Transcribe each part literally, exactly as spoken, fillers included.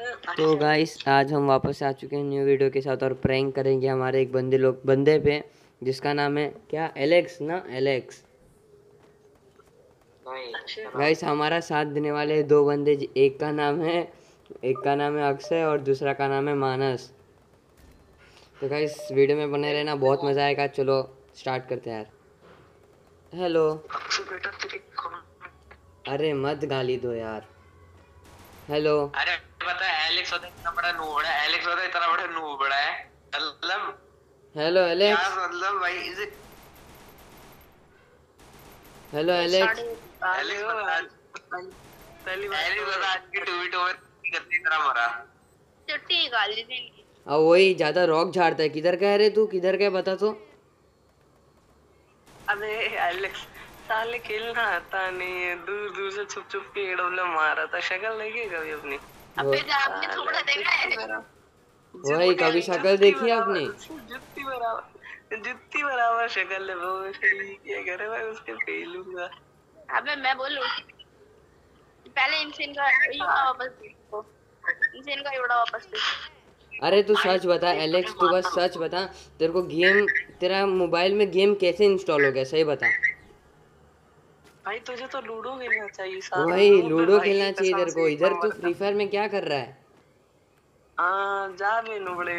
तो गाइस आज हम वापस आ चुके हैं न्यू वीडियो के साथ और प्रैंक करेंगे हमारे एक बंदे लोग बंदे पे जिसका नाम है क्या एलेक्स ना एलेक्स। गाइस हमारा साथ देने वाले दो बंदे, एक का नाम है एक का नाम है अक्षय और दूसरा का नाम है मानस। तो गाइस वीडियो में बने रहना, बहुत मजा आएगा। चलो स्टार्ट करते हैं यार। हेलो, अरे मत गाली दो यार। हेलो, अरे पता है एलेक्स होता है इतना बड़ा नूबड़ा है, एलेक्स होता है इतना बड़ा नूबड़ा है मतलब। हेलो एलेक्स, मतलब भाई इसे। हेलो एलेक्स, एलेक्स बता आज की ट्वीट ओवर करती तरह मरा चट्टी गाली दी। अब वही ज्यादा रॉक झाड़ता है। किधर कह रहे तू, किधर क्या बता तो। अबे एलेक्स साले खेलना आता नहीं है, दूर दूर से छुप छुप के डबल मारा था। शक्ल देखी कभी अपनी? अबे आपने थोड़ा देखा है वही, कभी शक्ल देखी आपने? जुत्ती बराबर, जुत्ती बराबर शक्ल है वो। क्या करे भाई उसके पेलूंगा। अबे मैं बोलूं पहले इनसे इनका युवा वापस दे, इनसे इनका युवा वापस दे। अरे तू सच बता एलेक्स, तू बस सच बता, तेरे को गेम, तेरा मोबाइल में गेम कैसे इंस्टॉल हो गया सही बता भाई। तुझे तो लूडो खेलना चाहिए साथ, वही लूडो खेलना चाहिए तेरे को। इधर तू फ्री फायर में क्या कर रहा है? आ, जा बे नुबड़े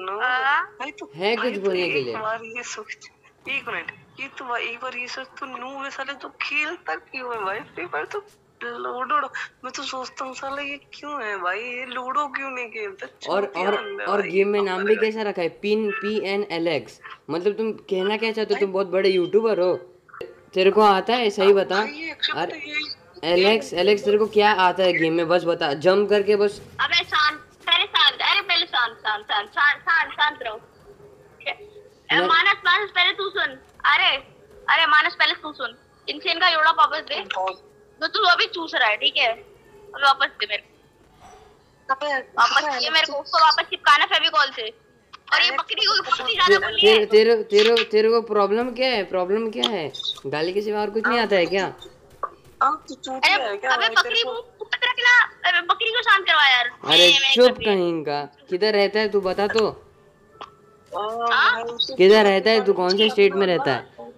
नो भाई तू है कुछ बोलने के लिए। ये सोच एक मिनट, ये तू एक बार ये सोच, तू नूब है साले, तू खेलता क्यों है भाई फ्री फायर? तू लूडो, मैं तो सोचता हूं साला ये क्यों है भाई, ये लूडो क्यों नहीं खेलता? और और और गेम में नाम भी कैसा रखा है, पिन पी एन एलेक्स। मतलब तुम कहना क्या चाहते हो, तुम बहुत बड़े यूट्यूबर हो? तेरे को आता है सही बता एलेक्स? एलेक्स तेरे को क्या आता है गेम में बस बता, जंप करके बस। अबे शांत, पहले शांत, अरे पहले शांत शांत शांत शांत शांत रहो। मानस मानस पहले तू सुन, अरे अरे मानस पहले तू सुन, इनसे इनका योड़ा वापस दे। तो तू अभी चूस रहा है ठीक है, और वापस दे मेरे को, वापस ये मेरे को उसको वापस चिपकाना फेविकॉल से। और ये बकरी को बहुत ही ज्यादा बोल रही है। तेरे तेरे तेरे को प्रॉब्लम क्या है, प्रॉब्लम क्या है? गाली के सिवा और कुछ नहीं आता है क्या? अब तू चूत है क्या? अबे बकरी को ऊपर रखना, अरे बकरी को शांत करवा यार। अरे चुप कहीं का, किधर रहता है तू बता तो, किधर रहता है तू, कौन से स्टेट में रहता है?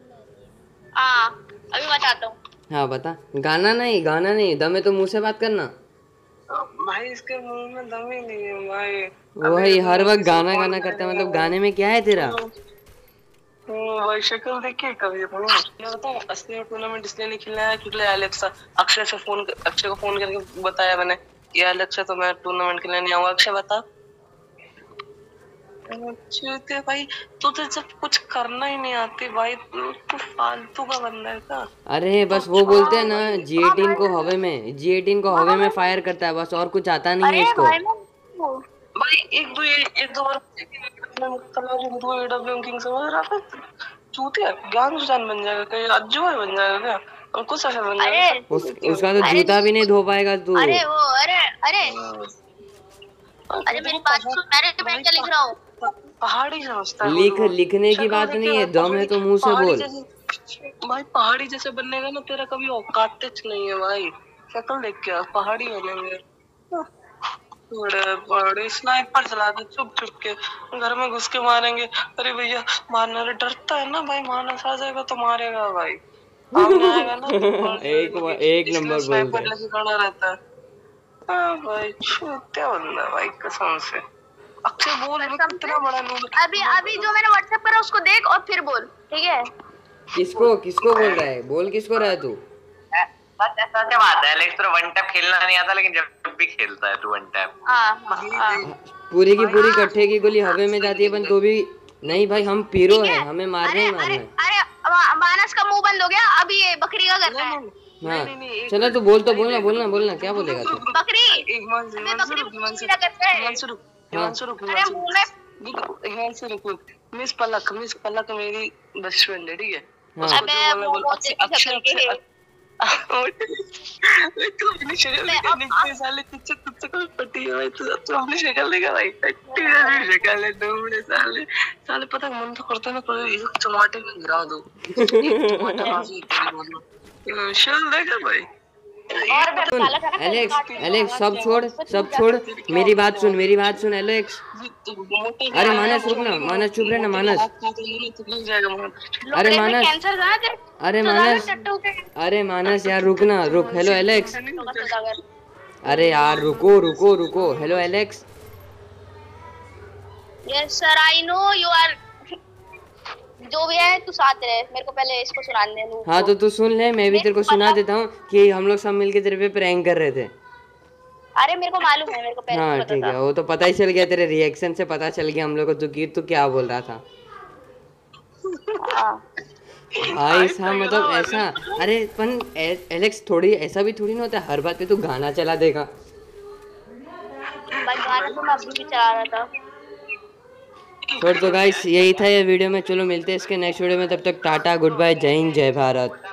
हां अभी बताता हूं। हाँ बता, गाना नहीं गाना नहीं, दमे तो मुंह से बात करना भाई। इसके मुंह में दम ही नहीं है भाई, वही हर वक्त गाना गाना करता है। मतलब गाने में क्या है तेरा? भाई शक्ल देखिए कभी अपनी। असली टूर्नामेंट इसलिए नहीं खेलना है क्योंकि एलेक्सा, अक्षय से फोन, अक्षय को फोन करके बताया मैंने कि एलेक्सा तो मैं टूर्नामेंट खेलने नहीं आऊंगा। अक्षय बता अच्छे भाई, तो तो सब कुछ करना ही नहीं आती भाई, तू फालतू का बंदा है का। अरे बस वो बोलते हैं ना जी एटीन को हवे में, जी एटीन को हवे में फायर करता है बस, और कुछ आता नहीं है इसको भाई। एक दो एक दो बार दो एडब्ल्यू किंग समझ रहा था, चूतिया ज्ञान सुजान बन जाएगा, कहीं अज्जू भाई बन जाएगा क्या? और कुछ ऐसा बन जाएगा उसका तो जूता भी नहीं धो पाएगा तू। अरे वो अरे अरे अरे मेरी बात सुन, मेरे पे क्या लिख रहा हूं? पहाड़ी समझता है। लिख लिखने की बात नहीं है, दम है तो मुंह से बोल। भाई पहाड़ी जैसे बनने का ना तेरा कभी औकात नहीं है भाई, शक्ल देख के पहाड़ी बनेंगे। बड़े बड़े स्नाइपर चलाते चुप चुप के, घर में घुस के मारेंगे। अरे भैया मारना डरता है ना भाई, मानस आ जाएगा तो मारेगा भाई, आना आएगा ना एक एक नंबर स्नाइपर लगे खड़ा रहता है। हां भाई छोटा बंदा भाई कसम से। अक्षय बोल कितना बड़ा नूब। अभी अभी जो मैंने व्हाट्सएप करा उसको देख और फिर बोल ठीक है। किसको किसको बोल रहा है, बोल किसको रहा है तू? बस ऐसा क्या बात है एलेक्स, तो वन टैप खेलना नहीं आता लेकिन जब भी खेलता है तू वन टैप। हां पूरी की पूरी कट्ठे की गोली हवा में जाती है, पर तो भी नहीं भाई हम पीरो हैं, हमें मारना ही मारना है। अरे मानस का मुंह बंद हो गया, अभी ये बकरी का करना है। हाँ चलो तू बोल तो, बोलना बोलना बोलना क्या बोलेगा तू? बकरी मिस पलक, मिस पलक मेरी बेस्ट फ्रेंड है ठीक है। साले पता मन तो करता ना चमाटे में गिरा दो, शक्ल देखा भाई एलेक्स एलेक्स सब छोड़ सब छोड़ मेरी बात सुन मेरी बात सुन एलेक्स। अरे मानस रुक ना, मानस चुप रहना मानस। अरे मानस अरे मानस अरे मानस यार रुक ना रुक। हेलो एलेक्स, अरे यार रुको रुको रुको। Hello Alex. Yes sir I know you are, जो भी है तू साथ रहे। मेरे को पहले इसको सुनाने दे। हाँ तो तू सुन ले, मैं भी तेरे को सुना देता हूँ कि हम लोग सब मिलके तेरे पे प्रैंक कर रहे थे। अरे मेरे को मालूम है, मेरे को पहले हाँ ठीक है, वो तो पता ही चल गया तेरे रिएक्शन से, पता चल गया हम लोग को तू की तू क्या बोल रहा था। भाई साहब मतलब ऐसा, अरे पन एलेक्स थोड़ी ऐसा भी थोड़ी ना होता हर बात पे तू गाना चला देगा। छोड़ तो गाइस यही था ये वीडियो में, चलो मिलते हैं इसके नेक्स्ट वीडियो में। तब तक टाटा गुड बाय, जय हिंद जय भारत।